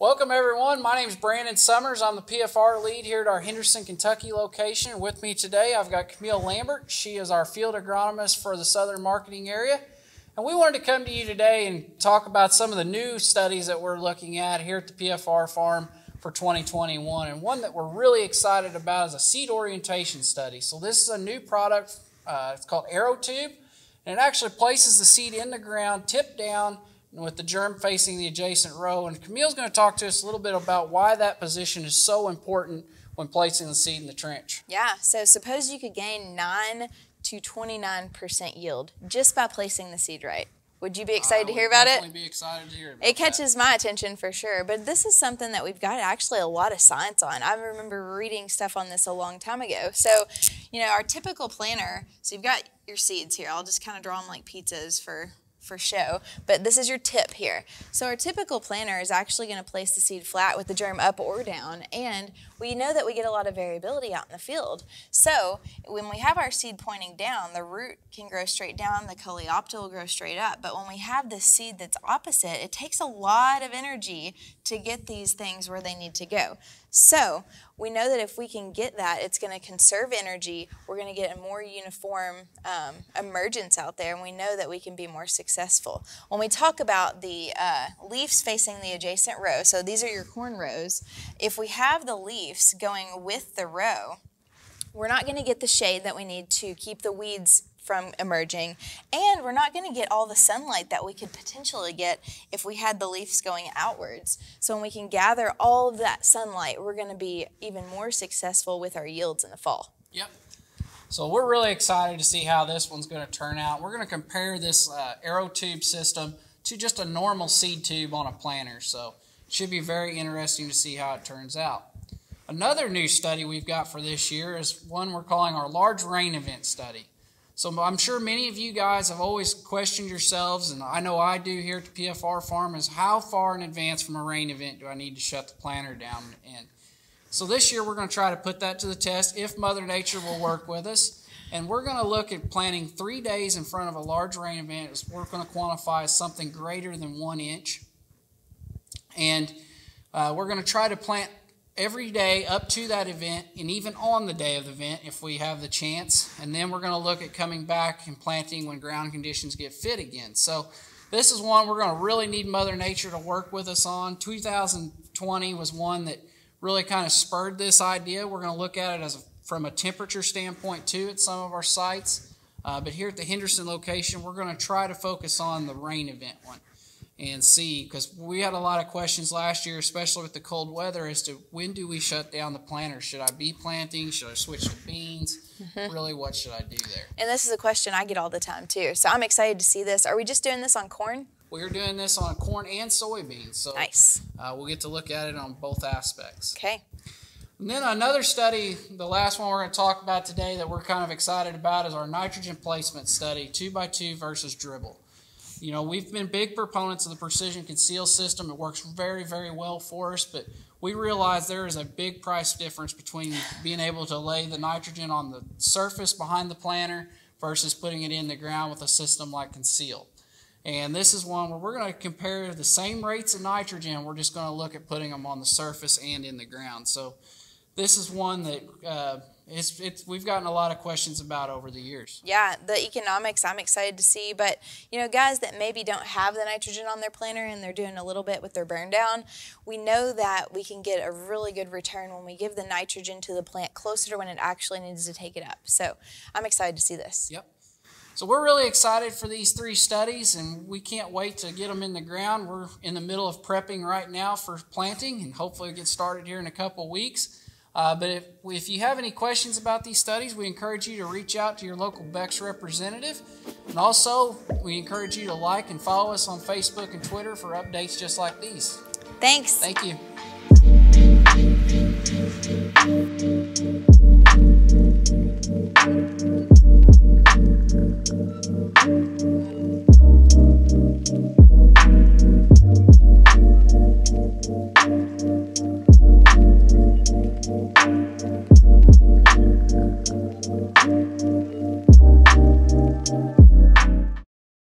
Welcome everyone, my name is Brandon Somers. I'm the PFR lead here at our Henderson, Kentucky location. With me today I've got Camille Lambert. She is our field agronomist for the southern marketing area. And we wanted to come to you today and talk about some of the new studies that we're looking at here at the PFR farm for 2021. And one that we're really excited about is a seed orientation study. So this is a new product, it's called AeroTube. And it actually places the seed in the ground, tip down, and with the germ facing the adjacent row. And Camille's going to talk to us a little bit about why that position is so important when placing the seed in the trench. Yeah, so suppose you could gain 9 to 29% yield just by placing the seed right. Would you be excited to hear about it? I would definitely be excited to hear about it. It catches my attention for sure, but this is something that we've got actually a lot of science on. I remember reading stuff on this a long time ago. So, you know, our typical planter, so you've got your seeds here. I'll just kind of draw them like pizzas for show, but this is your tip here. So our typical planter is actually going to place the seed flat with the germ up or down, and we know that we get a lot of variability out in the field. So when we have our seed pointing down, the root can grow straight down, the coleoptile will grow straight up, but when we have this seed that's opposite, it takes a lot of energy to get these things where they need to go. So we know that if we can get that, it's going to conserve energy, we're going to get a more uniform emergence out there, and we know that we can be more successful. When we talk about the leaves facing the adjacent row, so these are your corn rows, if we have the leaves going with the row, we're not going to get the shade that we need to keep the weeds from emerging, and we're not going to get all the sunlight that we could potentially get if we had the leaves going outwards. So when we can gather all of that sunlight, we're going to be even more successful with our yields in the fall. Yep. So we're really excited to see how this one's going to turn out. We're going to compare this AeroTube system to just a normal seed tube on a planter. So it should be very interesting to see how it turns out. Another new study we've got for this year is one we're calling our large rain event study. So I'm sure many of you guys have always questioned yourselves, and I know I do here at the PFR farm, is how far in advance from a rain event do I need to shut the planter down? And so this year we're going to try to put that to the test if Mother Nature will work with us. And we're going to look at planting 3 days in front of a large rain event. We're going to quantify something greater than 1 inch. And we're going to try to plant every day up to that event, and even on the day of the event if we have the chance. And then we're going to look at coming back and planting when ground conditions get fit again. So this is one we're going to really need Mother Nature to work with us on. 2020 was one that really kind of spurred this idea. We're going to look at it as from a temperature standpoint too at some of our sites. But here at the Henderson location, we're going to try to focus on the rain event one and see, because we had a lot of questions last year, especially with the cold weather, as to when do we shut down the planter? Should I be planting? Should I switch to beans? Really, what should I do there? And this is a question I get all the time too, so I'm excited to see this. Are we just doing this on corn? We're doing this on corn and soybeans, so nice. We'll get to look at it on both aspects. Okay. And then another study, the last one we're going to talk about today that we're kind of excited about, is our nitrogen placement study, 2x2 versus dribble. You know, we've been big proponents of the Precision Conceal system. It works very, very well for us, but we realize there is a big price difference between being able to lay the nitrogen on the surface behind the planter versus putting it in the ground with a system like Conceal. And this is one where we're going to compare the same rates of nitrogen. We're just going to look at putting them on the surface and in the ground. So this is one that we've gotten a lot of questions about over the years. Yeah, the economics I'm excited to see, but you know, guys that maybe don't have the nitrogen on their planter and they're doing a little bit with their burn down, we know that we can get a really good return when we give the nitrogen to the plant closer to when it actually needs to take it up. So I'm excited to see this. Yep. So we're really excited for these three studies, and we can't wait to get them in the ground. We're in the middle of prepping right now for planting, and hopefully we'll get started here in a couple weeks. But if you have any questions about these studies, we encourage you to reach out to your local Beck's representative. And also, we encourage you to like and follow us on Facebook and Twitter for updates just like these. Thanks. Thank you.